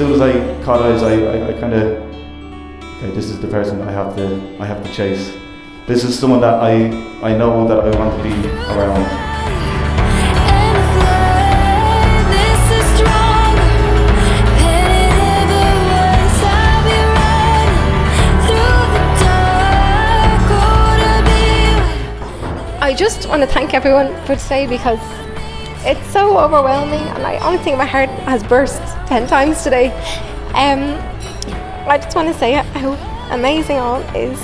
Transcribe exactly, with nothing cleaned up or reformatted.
soon as I caught eyes, I, I, I kind of, okay, this is the person I have to, I have to chase. This is someone that I, I know that I want to be around. I just want to thank everyone for today because it's so overwhelming, and I honestly think my heart has burst ten times today. Um, I just want to say how amazing all is.